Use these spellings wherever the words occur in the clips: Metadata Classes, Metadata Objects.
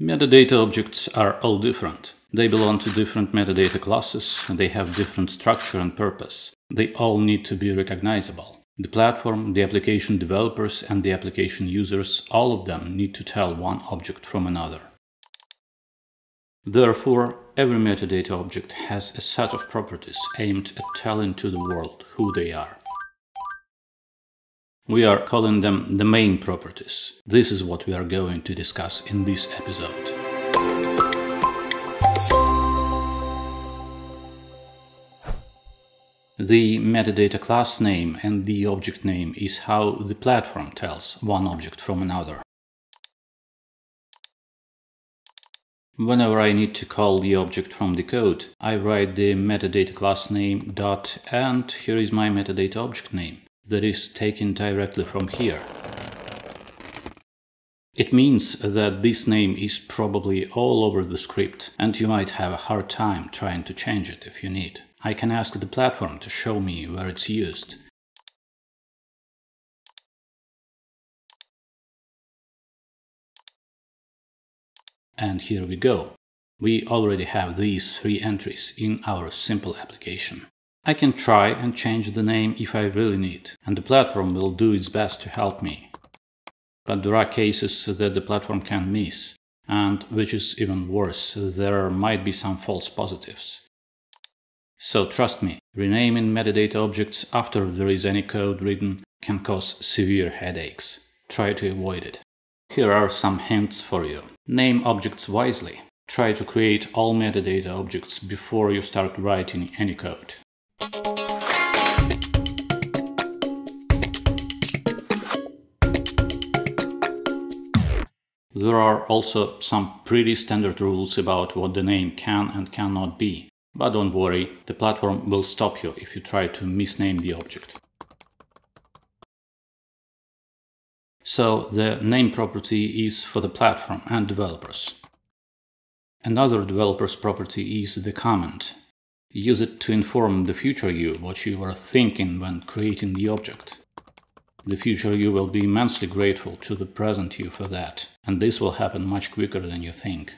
Metadata objects are all different. They belong to different metadata classes, and they have different structure and purpose. They all need to be recognizable. The platform, the application developers, and the application users, all of them need to tell one object from another. Therefore, every metadata object has a set of properties aimed at telling to the world who they are. We are calling them the main properties. This is what we are going to discuss in this episode. The metadata class name and the object name is how the platform tells one object from another. Whenever I need to call the object from the code, I write the metadata class name dot and here is my metadata object name. That is taken directly from here. It means that this name is probably all over the script, and you might have a hard time trying to change it if you need. I can ask the platform to show me where it's used. And here we go. We already have these three entries in our simple application. I can try and change the name if I really need, and the platform will do its best to help me. But there are cases that the platform can miss, and which is even worse, there might be some false positives. So trust me, renaming metadata objects after there is any code written can cause severe headaches. Try to avoid it. Here are some hints for you. Name objects wisely. Try to create all metadata objects before you start writing any code. There are also some pretty standard rules about what the name can and cannot be, but don't worry, the platform will stop you if you try to misname the object. So the name property is for the platform and developers. Another developer's property is the comment. Use it to inform the future you what you were thinking when creating the object. The future you will be immensely grateful to the present you for that, and this will happen much quicker than you think.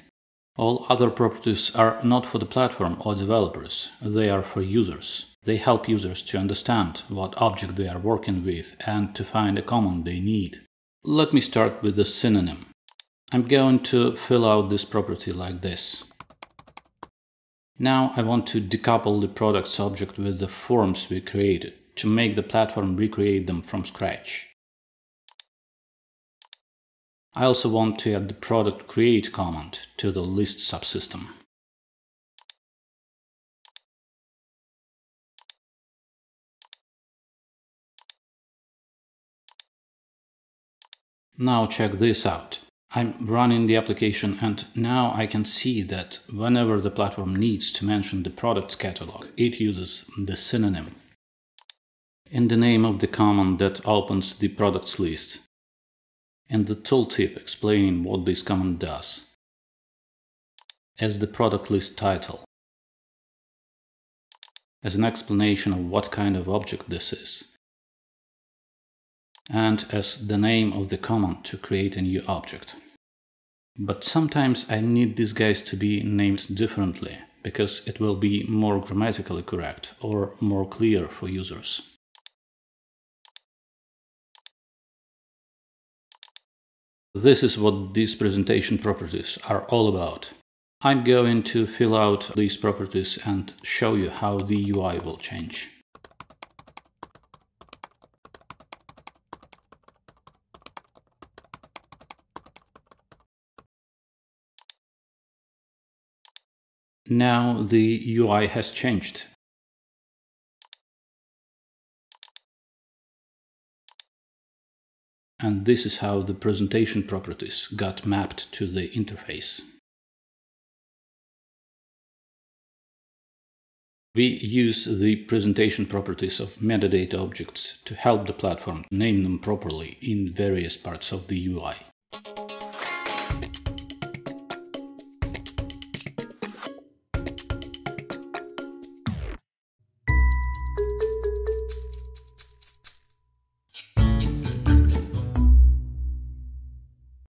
All other properties are not for the platform or developers, they are for users. They help users to understand what object they are working with and to find a common they need. Let me start with the synonym. I'm going to fill out this property like this. Now I want to decouple the products object with the forms we created, to make the platform recreate them from scratch. I also want to add the product create comment to the list subsystem. Now check this out. I'm running the application and now I can see that whenever the platform needs to mention the products catalog, it uses the synonym. In the name of the command that opens the products list. And the tooltip explaining what this command does. As the product list title. As an explanation of what kind of object this is. And as the name of the command to create a new object. But sometimes I need these guys to be named differently, because it will be more grammatically correct or more clear for users. This is what these presentation properties are all about. I'm going to fill out these properties and show you how the UI will change. Now the UI has changed. And this is how the presentation properties got mapped to the interface. We use the presentation properties of metadata objects to help the platform name them properly in various parts of the UI.